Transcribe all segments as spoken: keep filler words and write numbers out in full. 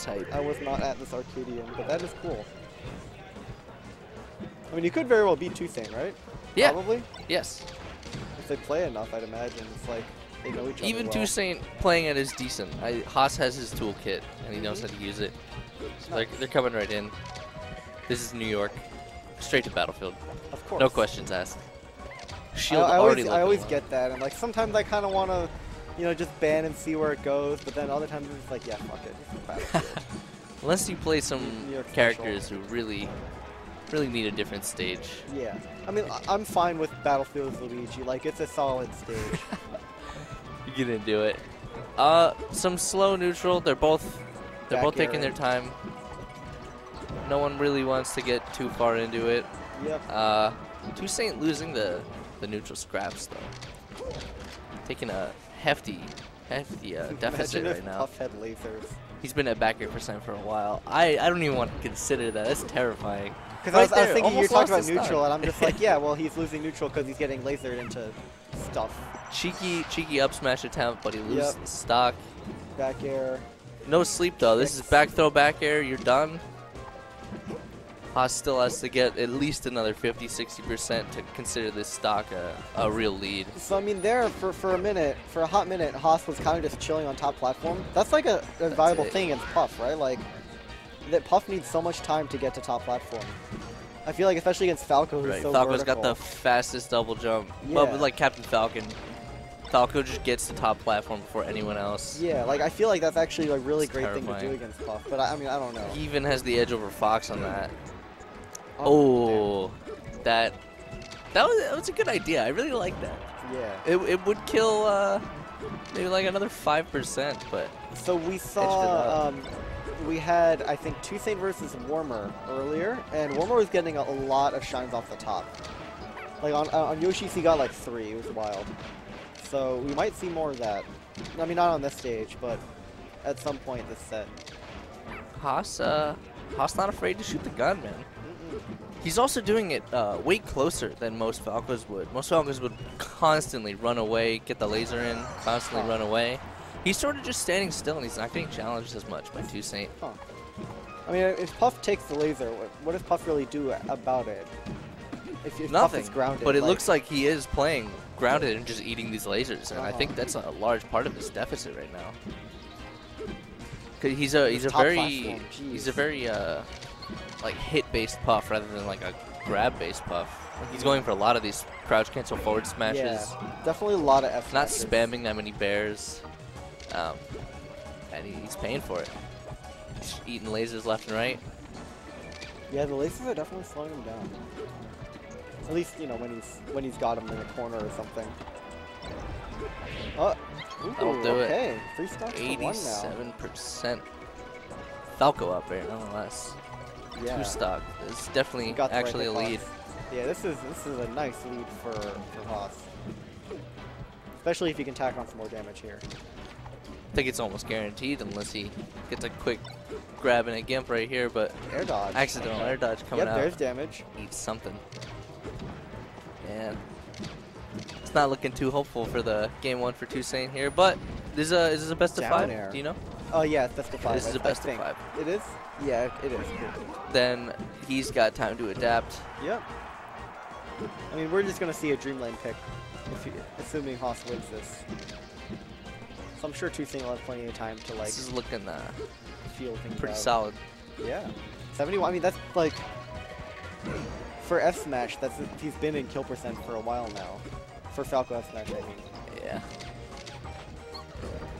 was hype. I was not at this Arcadian, but that is cool. I mean, you could very well be two saint, right? Yeah. Probably? Yes. If they play enough, I'd imagine. It's like they know each other. Even well. two saint playing it is decent. I, Haas has his toolkit, and he knows how to use it. So nice. they're, they're coming right in. This is New York. Straight to Battlefield. Of course. No questions asked. Shield I, I already always, I always get that. And like sometimes I kind of want to, you know, just ban and see where it goes. But then other times it's just like, yeah, fuck it. Battlefield. Unless you play some characters special. who really... really need a different stage. Yeah. I mean, I'm fine with Battlefield with Luigi. Like, it's a solid stage. You didn't do it. Uh, some slow neutral. They're both they're Back both taking in. their time. No one really wants to get too far into it. Yep. Uh, two saint losing the, the neutral scraps, though. Taking a hefty, hefty uh, deficit right now. Puff had lasers. He's been at back eight percent for a while. I, I don't even want to consider that. That's terrifying. Because right I was, I was thinking you were talking about neutral, and I'm just like, yeah, well, he's losing neutral because he's getting lasered into stuff. Cheeky, cheeky up smash attempt, but he loses yep. the stock. Back air. No sleep, though. This Next. is back throw, back air. You're done. Haas still has to get at least another fifty, sixty percent to consider this stock a, a real lead. So, I mean, there for, for a minute, for a hot minute, Haas was kind of just chilling on top platform. That's like a, a viable it. thing against Puff, right? Like, that Puff needs so much time to get to top platform. I feel like, especially against Falco, who's right. so Falco's vertical. got the fastest double jump. Yeah. But with, like, Captain Falcon, Falco just gets to top platform before anyone else. Yeah, like, I feel like that's actually a really it's great terrifying. thing to do against Puff. But, I, I mean, I don't know. He even has the edge over Fox on that. Oh, oh that that was, that was a good idea. I really like that. Yeah. It, it would kill uh, maybe, like, another five percent, but... So, we saw... We had, I think, two saint versus Warmer earlier, and Warmer was getting a, a lot of shines off the top. Like, on, on Yoshi's, he got, like, three. It was wild. So we might see more of that. I mean, not on this stage, but at some point this set. Haas, uh, Haas not afraid to shoot the gun, man. Mm-mm. He's also doing it uh, way closer than most Falcos would. Most Falcos would constantly run away, get the laser in, constantly huh. run away. He's sort of just standing still, and he's not getting challenged as much by two saint. Huh. I mean, if Puff takes the laser, what does Puff really do about it? If, if Nothing. Puff is grounded, but it like... looks like he is playing grounded and just eating these lasers, and uh-huh. I think that's a large part of his deficit right now. Cause he's a he's, he's a very he's a very uh, like hit-based Puff rather than like a grab-based Puff. He's going for a lot of these crouch cancel forward smashes. Yeah, definitely a lot of F. Not spamming that many bears. Um, and he's paying for it. Just eating lasers left and right. Yeah, the lasers are definitely slowing him down. At least, you know, when he's when he's got him in a corner or something. Oh, ooh, That'll do okay. it. Three stocks for one now. eighty-seven percent. Falco up there, nonetheless. Yeah. Two stock. It's definitely actually right a lead. Yeah, this is this is a nice lead for for Haas. Especially if you can tack on some more damage here. I think it's almost guaranteed unless he gets a quick grab and a gimp right here, but air dodge. Accidental air dodge coming yep, out. There's damage. Eats something. And it's not looking too hopeful for the game one for two saint here, but this is a, is this a best Down of five? Air. Do you know? Oh, yeah, it's best of five. This is a best of five. It is? Yeah, it is. Then he's got time to adapt. Yep. I mean, we're just going to see a Dreamland pick, if you, assuming Haas wins this. So I'm sure two saint will have plenty of time to like. This is looking uh, feel pretty out. solid. Yeah, seventy-one. I mean, that's like for F Smash. That's he's been in kill percent for a while now. For Falco F Smash, I mean. Yeah.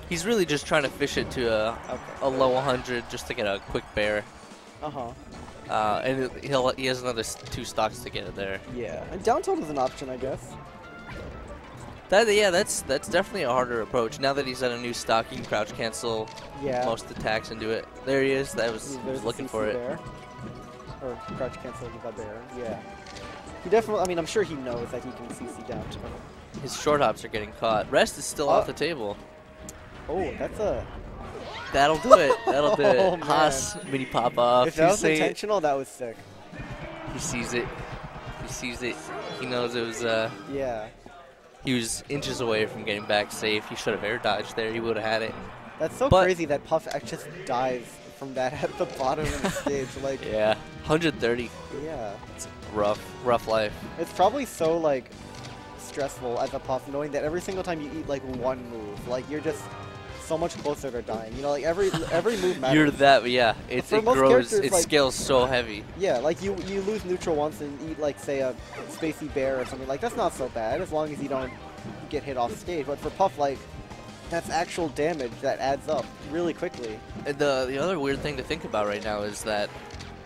He's really just trying to fish it to a okay, a low one hundred just to get a quick bear. Uh huh. Uh, and it, he'll he has another two stocks to get it there. Yeah, and down tilt is an option, I guess. That, yeah, that's that's definitely a harder approach. Now that he's at a new stock, he can crouch cancel yeah. most attacks into it. There he is. That was, was looking for it. Bear. Or crouch cancel the bear. Yeah. He definitely. I mean, I'm sure he knows that he can C C down to him. His short hops are getting caught. Rest is still uh, off the table. Oh, that's a. That'll do it. That'll do oh, it. Haas mini pop off. If that was intentional, it. that was sick. He sees it. He sees it. He knows it was. Uh, yeah. He was inches away from getting back safe. He should have air dodged there. He would have had it. That's so but crazy that Puff just dies from that at the bottom of the stage. Like, yeah, one hundred thirty. Yeah. It's rough, rough life. It's probably so, like, stressful as a Puff, knowing that every single time you eat, like, one move, like, you're just so much closer to dying. You know, like, every every move matters. You're that, yeah. It's, it grows, it like, scales so heavy. Yeah, like, you, you lose neutral once and eat, like, say, a spacey bear or something. Like, that's not so bad, as long as you don't get hit off stage. But for Puff, like, that's actual damage that adds up really quickly. And the the other weird thing to think about right now is that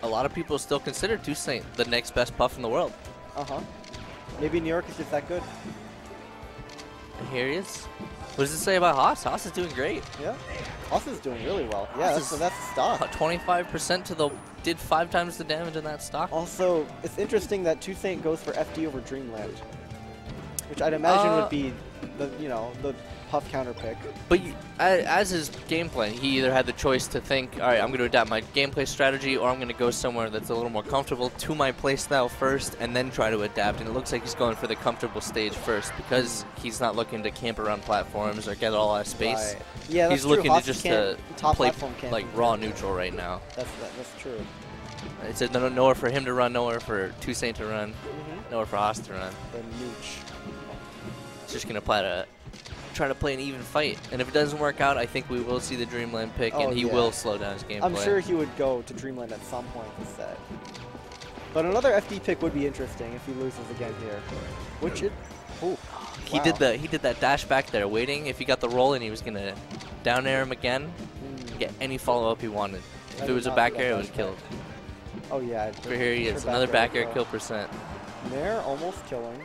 a lot of people still consider two saint the next best Puff in the world. Uh-huh. Maybe New York is just that good. And here he is. What does it say about Haas? Haas is doing great. Yeah. Haas is doing really well. Haas, yeah, that's, so that's a stock. twenty-five percent to the... Did five times the damage in that stock. Also, it's interesting that two saint goes for F D over Dreamland, which I'd imagine uh, would be the, you know, the Puff counter pick. But you, as his game plan, he either had the choice to think, all right, I'm going to adapt my gameplay strategy, or I'm going to go somewhere that's a little more comfortable to my playstyle first, and then try to adapt. And it looks like he's going for the comfortable stage first, because he's not looking to camp around platforms or get all out of space. Right. Yeah, that's he's true. Looking Hoss to just to play like raw neutral right now. That's that, that's true. It's a no, nowhere for him to run, nowhere for two saint to run, mm-hmm. nowhere for Haas to run. The nooch. It's just going to apply to. Try to play an even fight, and if it doesn't work out, I think we will see the Dreamland pick, oh, and he yeah. will slow down his gameplay. I'm sure he would go to Dreamland at some point this set. But another F D pick would be interesting if he loses again here. Which it, oh, he wow. did the he did that dash back there, waiting if he got the roll, and he was gonna down air him again, mm. get any follow up he wanted. If I it was a back air, it was killed. Oh yeah. Over here he is, another back, back air, air kill percent. Nair almost killing.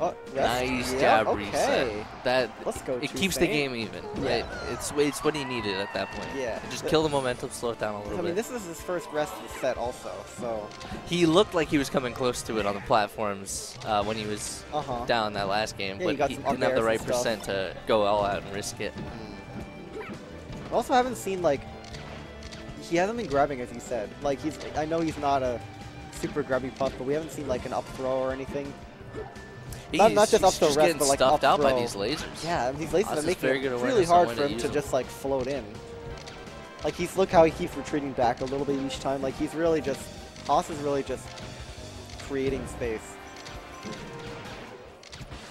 Oh, nice yeah, job, okay. Reset. That Let's go, it keeps the game even. Right? Yeah. It's it's what he needed at that point. Yeah. Just kill the momentum, slow it down a little bit. I mean, bit. This is his first rest of the set, also. So he looked like he was coming close to it on the platforms uh, when he was uh -huh. down that last game, yeah, but he, he didn't have the right percent to go all out and risk it. I also haven't seen like he hasn't been grabbing, as he said. Like he's I know he's not a super grabby Puff, but we haven't seen like an up throw or anything. He's, not, not just up to rest, getting but like stuffed up out by these lasers. Yeah, and these lasers Haas are making it really hard for him to, to just like float in. Like he's look how he keeps retreating back a little bit each time. Like he's really just Haas is really just creating space.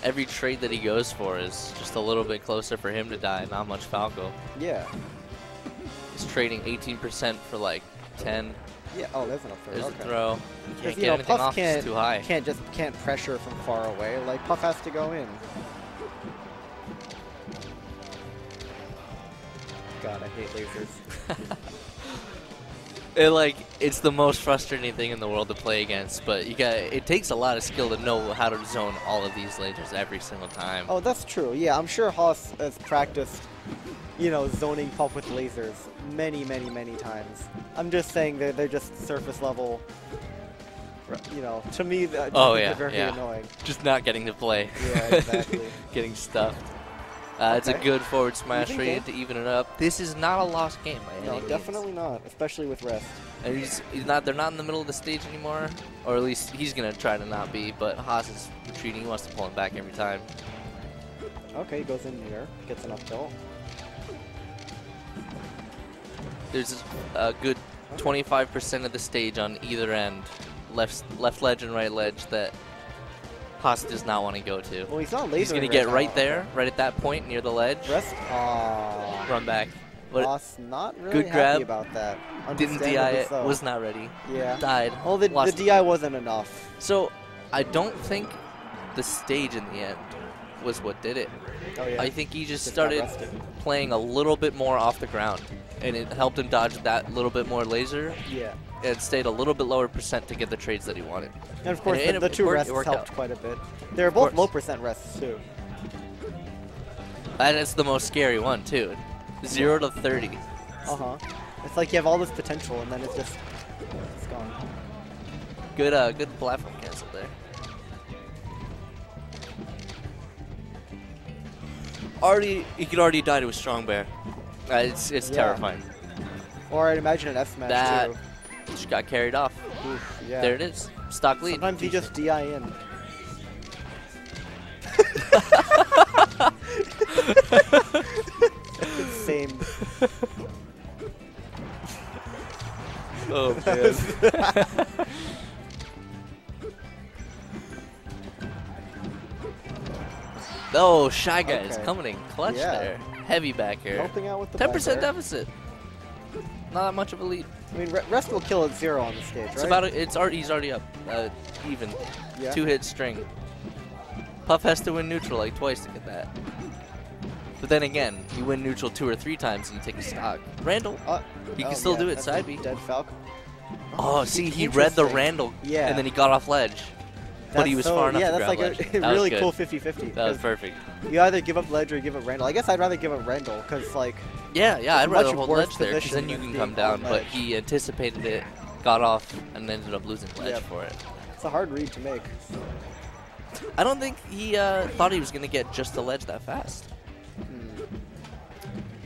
Every trade that he goes for is just a little bit closer for him to die. Not much Falco. Yeah. He's trading eighteen percent for like ten. Yeah. Oh, there's an up throw. There's okay. a throw. You can't get you know, anything Puff off. Can't, it's too high. Can't just can't pressure from far away. Like Puff has to go in. God, I hate lasers. It like it's the most frustrating thing in the world to play against. But you got it takes a lot of skill to know how to zone all of these lasers every single time. Oh, that's true. Yeah, I'm sure Haas has practiced. You know, zoning Puff with lasers many, many, many times. I'm just saying that they're, they're just surface level. You know, to me, that's oh, yeah, very yeah. annoying. Just not getting to play. Yeah, exactly. Getting stuffed. Uh, okay. It's a good forward smash for you to even it up. This is not a lost game by any means. No, definitely not, especially with rest. And he's, he's not. They're not in the middle of the stage anymore, or at least he's going to try to not be, but Haas is retreating. He wants to pull him back every time. Okay, he goes in here, gets an up tilt. There's a good twenty-five percent of the stage on either end, left left ledge and right ledge, that Haas does not want to go to. Well, he's not lasering. He's going to get right there, right at that point near the ledge. Rest. Aww. Run back. But Haas not really good happy grab. about that. Didn't D I it. So. Was not ready. Yeah. Died. Well, the, the D I wasn't enough. So I don't think the stage in the end was what did it. Oh, yeah. I think he just, just started playing a little bit more off the ground, and it helped him dodge that little bit more laser. Yeah. It stayed a little bit lower percent to get the trades that he wanted. And of course, and the, it, the two worked, rests helped out. quite a bit. They're both low percent rests too. And it's the most scary one too. Zero to thirty. Uh huh. It's like you have all this potential, and then it's just it's gone. Good, uh, good platform cancel there. Already, he could already die to a strong bear. Uh, it's it's yeah. terrifying. Or I'd imagine an F smash that too. Just got carried off. Oof, yeah. There it is. Stock lead. Sometimes you just D I in. Insane. game. Oh, man. Oh, Shy Guy okay. is coming in clutch yeah. there. Heavy back air. Helping out with the ten percent deficit. Not that much of a lead. I mean, Rest will kill at zero on the stage, right? It's about a, it's already, he's already up. Uh, even. Yeah. Two-hit string. Puff has to win neutral like twice to get that. But then again, you win neutral two or three times and you take a stock. Randall, uh, he oh, can still yeah, do it, side B. Dead Falcon. Oh, oh see, he read the Randall, yeah. and then he got off ledge. That's but he was so, far enough yeah, to that's like ledge. a that really cool fifty fifty. That was perfect. You either give up ledge or give up Randall. I guess I'd rather give up Randall, because, like... Yeah, yeah, I'd rather hold ledge there, because then you can come down. But he anticipated it, got off, and ended up losing ledge yep. for it. It's a hard read to make. I don't think he uh, thought he was going to get just the ledge that fast. Hmm.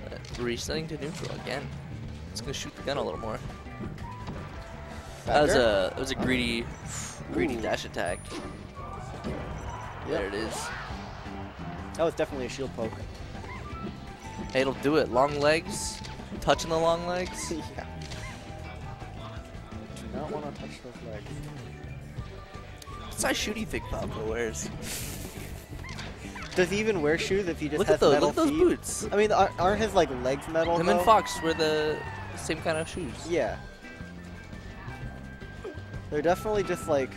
Uh, resetting to neutral again. It's going to shoot the gun a little more. That was a, that was a greedy... Greedy dash attack. Yep. There it is. That was definitely a shield poke. Hey, it'll do it. Long legs. Touching the long legs. Yeah. Do not want to touch those legs. What's that shoe do you think Falco wears? Does he even wear shoes if he just look has at those, metal Look at those feet? boots. I mean, aren't, aren't his like legs metal? Him though? and Fox wear the same kind of shoes. Yeah. They're definitely just like,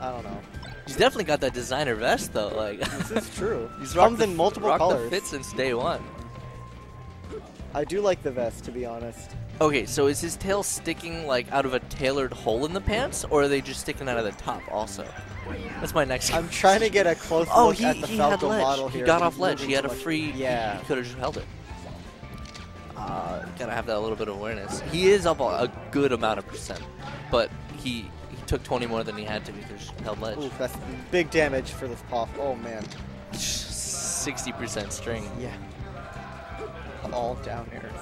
I don't know. He's definitely got that designer vest though. Like this is true. He's comes in multiple colors. Fits since day one. I do like the vest, to be honest. Okay, so is his tail sticking like out of a tailored hole in the pants, or are they just sticking out of the top also? That's my next. I'm trying to get a close look oh, he, at the he Falco had model here. He got off ledge. He had a free. Yeah. He, he could have just held it. Uh, gotta have that little bit of awareness. He is up a, a good amount of percent, but he, he took twenty more than he had to because he held ledge. Ooh, that's big damage for this Puff. Oh man, sixty percent string. Yeah, all down airs.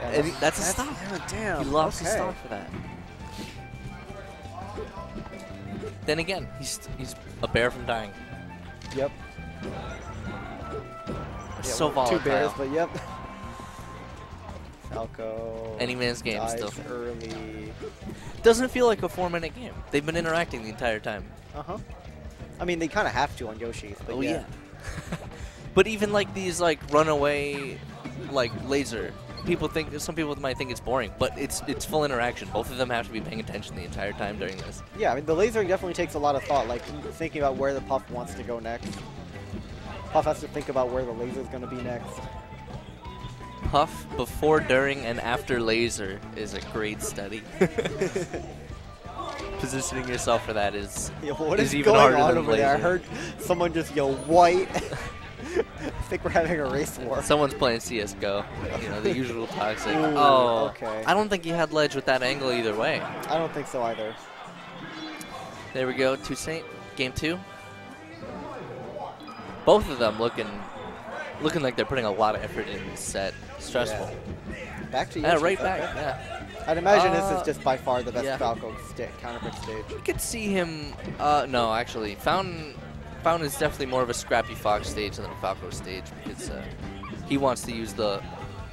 Yeah, and that's, that's a stop. That's, oh, damn, he lost okay. his stop for that. Then again, he's he's a bear from dying. Yep. Yeah, so volatile. Two bears, but yep. Falco. Any man's game still. Early. Doesn't feel like a four-minute game. They've been interacting the entire time. Uh huh. I mean, they kind of have to on Yoshi's. But oh yeah. yeah. But even like these like runaway, like laser. People think some people might think it's boring, but it's it's full interaction. Both of them have to be paying attention the entire time during this. Yeah, I mean the lasering definitely takes a lot of thought, like thinking about where the Puff wants to go next. Puff has to think about where the laser is going to be next. Puff before, during, and after laser is a great study. Positioning yourself for that is, yeah, what is, is even going harder on than over laser. There? I heard someone just yell white. I think we're having a race war. Someone's playing C S G O. You know, the usual toxic. Ooh, oh, okay. I don't think he had ledge with that angle either way. I don't think so either. There we go, two saint, game two. Both of them looking... Looking like they're putting a lot of effort in this set. Stressful. Yeah. Back to you. Yeah, right back. Okay. Yeah. I'd imagine uh, this is just by far the best yeah. Falco st counterpick stage. You could see him. Uh, no, actually, Fountain. Fountain is definitely more of a scrappy Fox stage than a Falco stage because uh, he wants to use the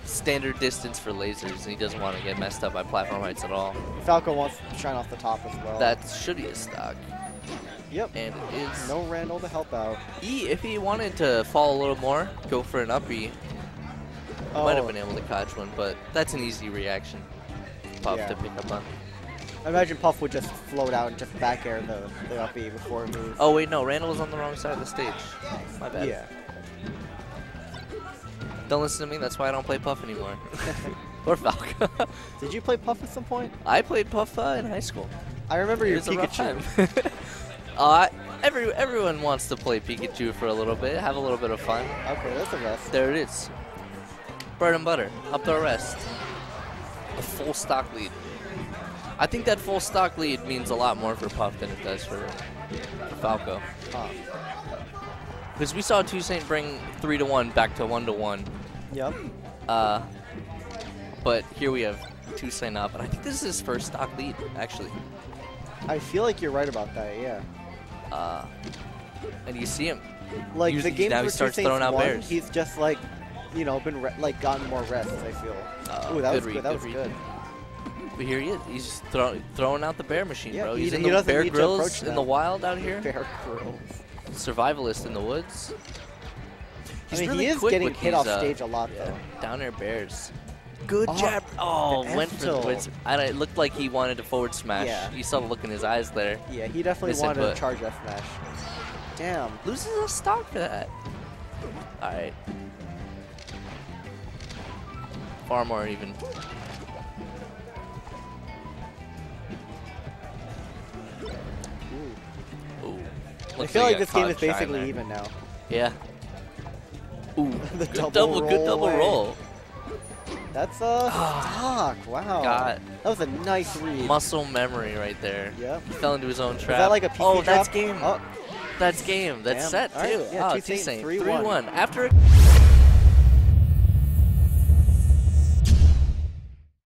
standard distance for lasers and he doesn't want to get messed up by platform heights at all. Falco wants to shine off the top as well. That should be a stock. Yep. And it is. No Randall to help out. E, if he wanted to fall a little more, go for an up E. Oh. Might have been able to catch one, but that's an easy reaction. Puff yeah. to pick up on. I imagine Puff would just float out and just back air the, the up E before it moves. Oh, wait, no. Randall is on the wrong side of the stage. My bad. Yeah. Don't listen to me. That's why I don't play Puff anymore. Or Falco. Did you play Puff at some point? I played Puff uh, in high school. I remember your Pikachu. Uh, every everyone wants to play Pikachu for a little bit, have a little bit of fun. Okay, that's a rest. There it is. Bread and butter. Up to a rest. A full stock lead. I think that full stock lead means a lot more for Puff than it does for, for Falco. Because we saw two saint bring three to one back to one to one. Yep. Uh, but here we have two saint up, and I think this is his first stock lead actually. I feel like you're right about that. Yeah. Uh, and you see him. Like, the game now he starts throwing out bears. He's just like, you know, been re like gotten more rest. I feel. Uh, Ooh, that was good. Read, that was read. good. But here he is. He's just throw throwing out the bear machine, yeah, bro. He's he, in he the Bear Grylls in the wild out here. Bear Grylls. Survivalist in the woods. He's I mean, really he is quick getting hit these, off stage uh, a lot, yeah, though. Down air bears. Good oh, jab. Oh, went for the woods. And it looked like he wanted to forward smash. Yeah. You saw the look in his eyes there. Yeah, he definitely Missing, wanted to charge F smash. Damn. Loses a stock for that. All right. Far more even. Ooh. Ooh. I feel like, like this game is basically there. even now. Yeah. Ooh. the good double, double roll good double away. roll. That's a stock. Wow. God. That was a nice read. Muscle memory right there. Yeah. He fell into his own trap. Is that like a P K oh, trap? That's game. Oh. That's game. That's Damn. set, too. Right. Yeah, oh, two saint, three one. After a